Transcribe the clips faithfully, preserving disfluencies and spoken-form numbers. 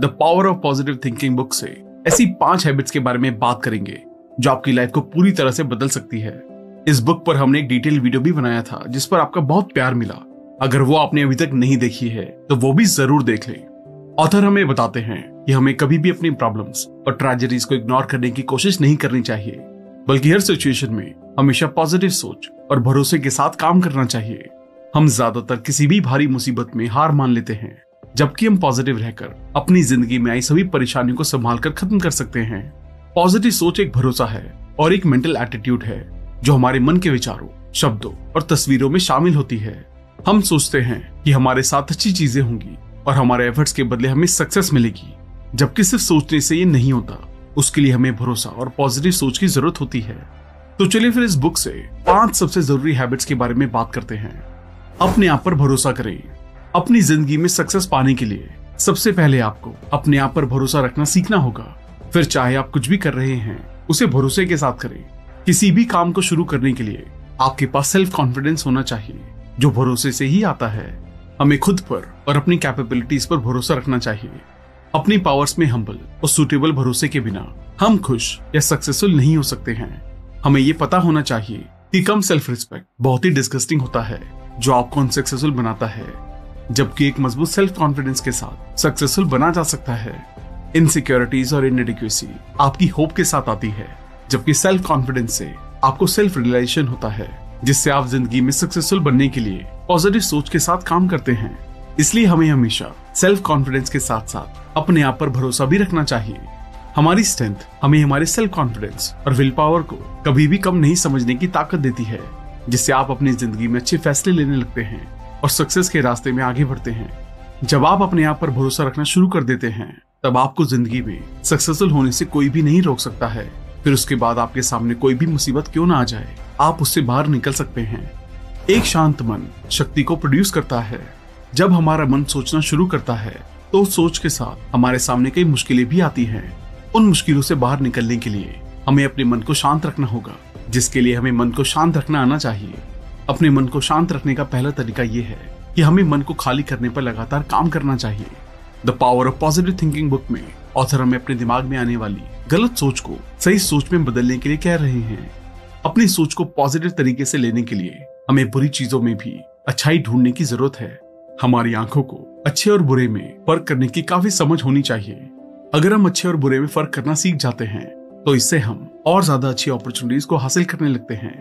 The power of positive thinking book से ऐसी पांच हैबिट्स के बारे में बात करेंगे जो आपकी लाइफ को पूरी तरह से बदल सकती है। इस बुक पर हमने एक डिटेल वीडियो भी बनाया था जिस पर आपका बहुत प्यार मिला। अगर वो आपने अभी तक नहीं देखी है तो वो भी जरूर देख लें। ऑथर हमें बताते हैं कि हमें कभी भी अपनी प्रॉब्लम्स और ट्रेजेडीज को इग्नोर करने की कोशिश नहीं करनी चाहिए, बल्कि हर सिचुएशन में हमेशा पॉजिटिव सोच और भरोसे के साथ काम करना चाहिए। हम ज्यादातर किसी भी भारी मुसीबत में हार मान लेते हैं, जबकि हम पॉजिटिव रहकर अपनी जिंदगी में आई सभी परेशानियों को संभाल कर खत्म कर सकते हैं। पॉजिटिव सोच एक भरोसा है और एक मेंटल एटीट्यूड है जो हमारे मन के विचारों, शब्दों और तस्वीरों में शामिल होती है। हम सोचते हैं कि हमारे साथ अच्छी चीजें होंगी और हमारे एफर्ट्स के बदले हमें सक्सेस मिलेगी, जबकि सिर्फ सोचने से ये नहीं होता। उसके लिए हमें भरोसा और पॉजिटिव सोच की जरूरत होती है। तो चलिए फिर इस बुक से पांच सबसे जरूरी हैबिट्स के बारे में बात करते हैं। अपने आप पर भरोसा करें। अपनी जिंदगी में सक्सेस पाने के लिए सबसे पहले आपको अपने आप पर भरोसा रखना सीखना होगा। फिर चाहे आप कुछ भी कर रहे हैं उसे भरोसे के साथ करें। किसी भी काम को शुरू करने के लिए आपके पास सेल्फ कॉन्फिडेंस होना चाहिए जो भरोसे से ही आता है। हमें खुद पर और अपनी कैपेबिलिटीज पर भरोसा रखना चाहिए। अपनी पावर्स में हम्बल और सूटेबल भरोसे के बिना हम खुश या सक्सेसफुल नहीं हो सकते हैं। हमें ये पता होना चाहिए कि कम सेल्फ रिस्पेक्ट बहुत ही डिस्गस्टिंग होता है जो आपको अनसक्सेसफुल बनाता है, जबकि एक मजबूत सेल्फ कॉन्फिडेंस के साथ सक्सेसफुल बना जा सकता है। इनसिक्योरिटीज और इनएडिक्वेसी आपकी होप के साथ आती है, जबकि सेल्फ कॉन्फिडेंस से आपको सेल्फ रियलाइजेशन होता है, जिससे आप जिंदगी में सक्सेसफुल बनने के लिए पॉजिटिव सोच के साथ काम करते हैं। इसलिए हमें हमेशा सेल्फ कॉन्फिडेंस के साथ साथ अपने आप पर भरोसा भी रखना चाहिए। हमारी स्ट्रेंथ हमें हमारे सेल्फ कॉन्फिडेंस और विल पावर को कभी भी कम नहीं समझने की ताकत देती है, जिससे आप अपनी जिंदगी में अच्छे फैसले लेने लगते हैं और सक्सेस के रास्ते में आगे बढ़ते हैं। जब आप अपने आप पर भरोसा रखना शुरू कर देते हैं, तब आपको जिंदगी में सक्सेसफुल होने से कोई भी नहीं रोक सकता है। फिर उसके बाद आपके सामने कोई भी मुसीबत क्यों ना आ जाए, आप उससे बाहर निकल सकते हैं। एक शांत मन शक्ति को प्रोड्यूस करता है। जब हमारा मन सोचना शुरू करता है तो सोच के साथ हमारे सामने कई मुश्किलें भी आती हैं। उन मुश्किलों से बाहर निकलने के लिए हमें अपने मन को शांत रखना होगा, जिसके लिए हमें मन को शांत रखना आना चाहिए। अपने मन को शांत रखने का पहला तरीका यह है कि हमें मन को खाली करने पर लगातार काम करना चाहिए। The power of positive thinking book में ऑथर हमें अपने दिमाग में आने वाली गलत सोच को सही सोच में बदलने के लिए कह रहे हैं। अपनी सोच को पॉजिटिव तरीके से लेने के लिए हमें बुरी चीजों में भी अच्छाई ढूंढने की जरूरत है। हमारी आंखों को अच्छे और बुरे में फर्क करने की काफी समझ होनी चाहिए। अगर हम अच्छे और बुरे में फर्क करना सीख जाते हैं तो इससे हम और ज्यादा अच्छी अपॉर्चुनिटीज को हासिल करने लगते हैं।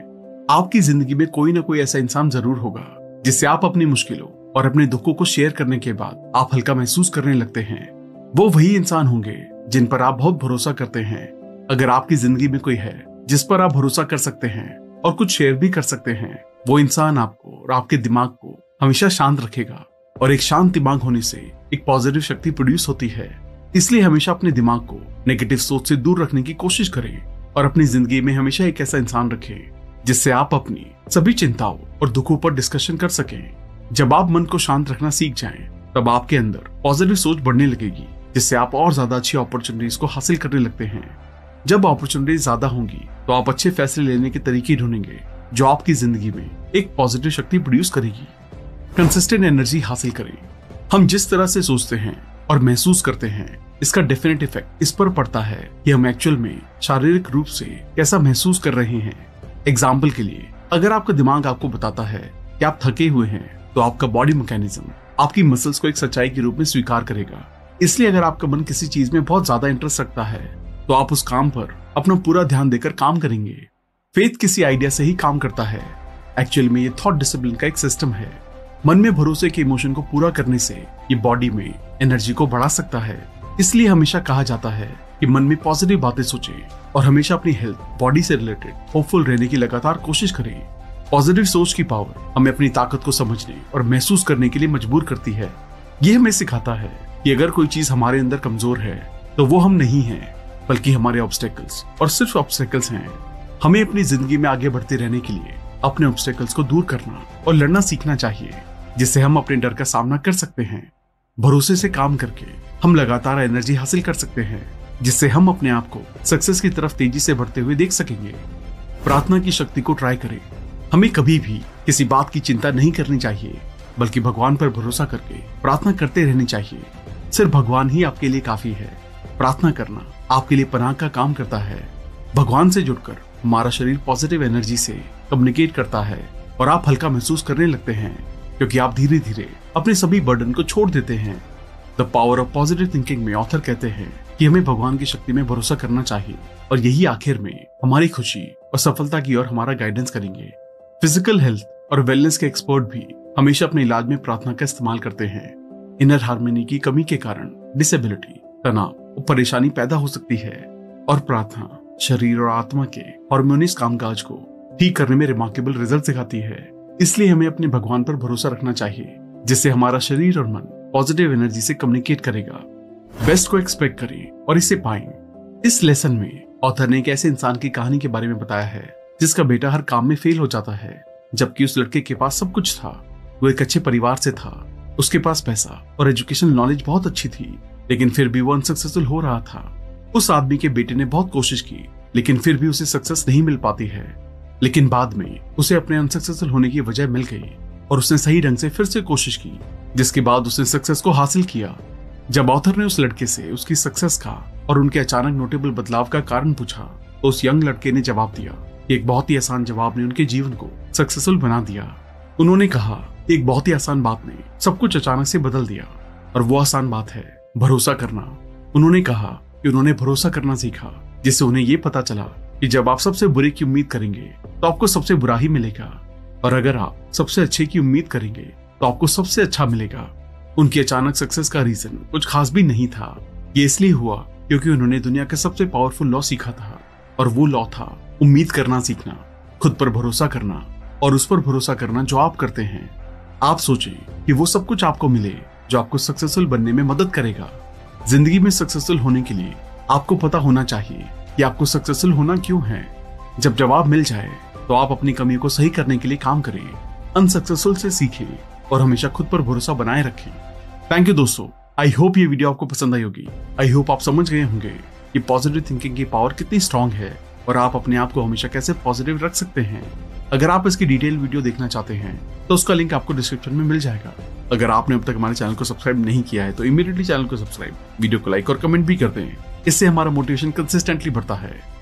आपकी जिंदगी में कोई ना कोई ऐसा इंसान जरूर होगा जिससे आप अपनी मुश्किलों और अपने दुखों को शेयर करने के बाद आप हल्का महसूस करने लगते हैं। वो वही इंसान होंगे जिन पर आप बहुत भरोसा करते हैं। अगर आपकी जिंदगी में कोई है जिस पर आप भरोसा कर सकते हैं और कुछ शेयर भी कर सकते हैं, वो इंसान आपको और आपके दिमाग को हमेशा शांत रखेगा। और एक शांत दिमाग होने से एक पॉजिटिव शक्ति प्रोड्यूस होती है। इसलिए हमेशा अपने दिमाग को नेगेटिव सोच से दूर रखने की कोशिश करें और अपनी जिंदगी में हमेशा एक ऐसा इंसान रखें जिससे आप अपनी सभी चिंताओं और दुखों पर डिस्कशन कर सकें। जब आप मन को शांत रखना सीख जाएं, तब आपके अंदर पॉजिटिव सोच बढ़ने लगेगी, जिससे आप और ज्यादा अच्छी अपॉर्चुनिटीज को हासिल करने लगते हैं। जब अपॉर्चुनिटीज ज्यादा होंगी तो आप अच्छे फैसले लेने के तरीके ढूंढेंगे जो आपकी जिंदगी में एक पॉजिटिव शक्ति प्रोड्यूस करेगी। कंसिस्टेंट एनर्जी हासिल करें। हम जिस तरह से सोचते हैं और महसूस करते हैं, इसका डेफिनेट इफेक्ट इस पर पड़ता है कि हम एक्चुअल में शारीरिक रूप से कैसा महसूस कर रहे हैं। एग्जाम्पल के लिए, अगर आपका दिमाग आपको बताता है कि आप थके हुए हैं, तो आपका बॉडी मैकेनिज्म आपकी मसल्स को एक सच्चाई के रूप में स्वीकार करेगा। इसलिए अगर आपका मन किसी चीज में बहुत ज्यादा इंटरेस्ट रखता है तो आप उस काम पर अपना पूरा ध्यान देकर काम करेंगे। फेथ किसी आइडिया से ही काम करता है। एक्चुअल में ये थॉट डिसिप्लिन का एक सिस्टम है। मन में भरोसे के इमोशन को पूरा करने से ये बॉडी में एनर्जी को बढ़ा सकता है। इसलिए हमेशा कहा जाता है कि मन में पॉजिटिव बातें सोचें और हमेशा अपनी हेल्थ, बॉडी से रिलेटेड होपफुल रहने की लगातार कोशिश करें। पॉजिटिव सोच की पावर हमें अपनी ताकत को समझने और महसूस करने के लिए मजबूर करती है। ये हमें सिखाता है कि अगर कोई चीज हमारे अंदर कमजोर है तो वो हम नहीं हैं, बल्कि हमारे ऑब्स्टेकल्स और सिर्फ ऑब्स्टेकल्स हैं। हमें अपनी जिंदगी में आगे बढ़ते रहने के लिए अपने ऑब्स्टेकल्स को दूर करना और लड़ना सीखना चाहिए, जिससे हम अपने डर का सामना कर सकते हैं। भरोसे से काम करके हम लगातार एनर्जी हासिल कर सकते हैं, जिससे हम अपने आप को सक्सेस की तरफ तेजी से बढ़ते हुए देख सकेंगे। प्रार्थना की शक्ति को ट्राई करें। हमें कभी भी किसी बात की चिंता नहीं करनी चाहिए, बल्कि भगवान पर भरोसा करके प्रार्थना करते रहनी चाहिए। सिर्फ भगवान ही आपके लिए काफी है। प्रार्थना करना आपके लिए पनाह का काम करता है। भगवान से जुड़कर हमारा शरीर पॉजिटिव एनर्जी से कम्युनिकेट करता है और आप हल्का महसूस करने लगते हैं, क्योंकि आप धीरे धीरे अपने सभी बर्डन को छोड़ देते हैं। The power of positive thinking में ऑथर कहते हैं कि हमें भगवान की शक्ति में भरोसा करना चाहिए और यही आखिर में हमारी खुशी और सफलता की ओर हमारा गाइडेंस करेंगे। फिजिकल हेल्थ और वेलनेस के एक्सपर्ट भी हमेशा अपने इलाज में प्रार्थना का इस्तेमाल करते हैं। इनर हार्मनी की कमी के कारण डिसेबिलिटी, तनाव और परेशानी पैदा हो सकती है और प्रार्थना शरीर और आत्मा के हार्मोनियस कामकाज को ठीक करने में रिमार्केबल रिजल्ट दिखाती है। इसलिए हमें अपने भगवान पर भरोसा रखना चाहिए, जिससे हमारा शरीर और मन पॉजिटिव एनर्जी से कम्युनिकेट करेगा। बेस्ट को एक्सपेक्ट करें और इसे पाएं। इस लेसन में ऑथर ने एक ऐसे इंसान की कहानी के बारे में बताया है जिसका बेटा हर काम में फेल हो जाता है, जबकि उस लड़के के पास सब कुछ था। वो एक अच्छे परिवार से था, उसके पास पैसा और एजुकेशनल नॉलेज बहुत अच्छी थी, लेकिन फिर भी वो अनसक्सेसफुल हो रहा था। उस आदमी के बेटे ने बहुत कोशिश की, लेकिन फिर भी उसे सक्सेस नहीं मिल पाती है। लेकिन बाद में उसे अपने अनसक्सेसफुल होने की वजह मिल गई और उसने सही ढंग से फिर से कोशिश की, जिसके बाद उसने सक्सेस को हासिल किया। जब ऑथर ने उस लड़के से उसकी सक्सेस का और उनके अचानक नोटेबल बदलाव का कारण पूछा, तो उस यंग लड़के ने जवाब दिया। एक बहुत ही आसान जवाब ने उनके जीवन को सक्सेसफुल बना दिया। उन्होंने कहा, एक बहुत ही आसान बात ने सब कुछ अचानक से बदल दिया, और वो आसान बात है भरोसा करना। उन्होंने कहा कि उन्होंने भरोसा करना सीखा, जिससे उन्हें ये पता चला कि जब आप सबसे बुरे की उम्मीद करेंगे तो आपको सबसे बुरा ही मिलेगा, और अगर आप सबसे अच्छे की उम्मीद करेंगे तो आपको सबसे अच्छा मिलेगा। उनकी अचानक सक्सेस का रीजन कुछ खास भी नहीं था। ये इसलिए हुआ क्योंकि उन्होंने दुनिया का सबसे पावरफुल लॉ सीखा था, और वो लॉ था उम्मीद करना सीखना, खुद पर भरोसा करना और उस पर भरोसा करना जो आप करते हैं। आप सोचें कि वो सब कुछ आपको मिले जो आपको सक्सेसफुल बनने में मदद करेगा। जिंदगी में सक्सेसफुल होने के लिए आपको पता होना चाहिए कि आपको सक्सेसफुल होना क्यों है। जब जवाब मिल जाए तो आप अपनी कमियों को सही करने के लिए काम करें, अनसक्सेसफुल से सीखें और हमेशा खुद पर भरोसा बनाए रखें। थैंक यू दोस्तों, आई होप ये वीडियो आपको पसंद आई होगी। आई होप आप समझ गए होंगे कि पॉजिटिव थिंकिंग की पावर कितनी स्ट्रांग है और आप अपने आप को हमेशा कैसे पॉजिटिव रख सकते हैं। अगर आप इसकी डिटेल वीडियो देखना चाहते हैं तो उसका लिंक आपको डिस्क्रिप्शन में मिल जाएगा। अगर आपने अब तक हमारे चैनल को सब्सक्राइब नहीं किया है तो इमीडिएटली चैनल को सब्सक्राइब, वीडियो को लाइक और कमेंट भी कर दें। इससे हमारा मोटिवेशन कंसिस्टेंटली बढ़ता है।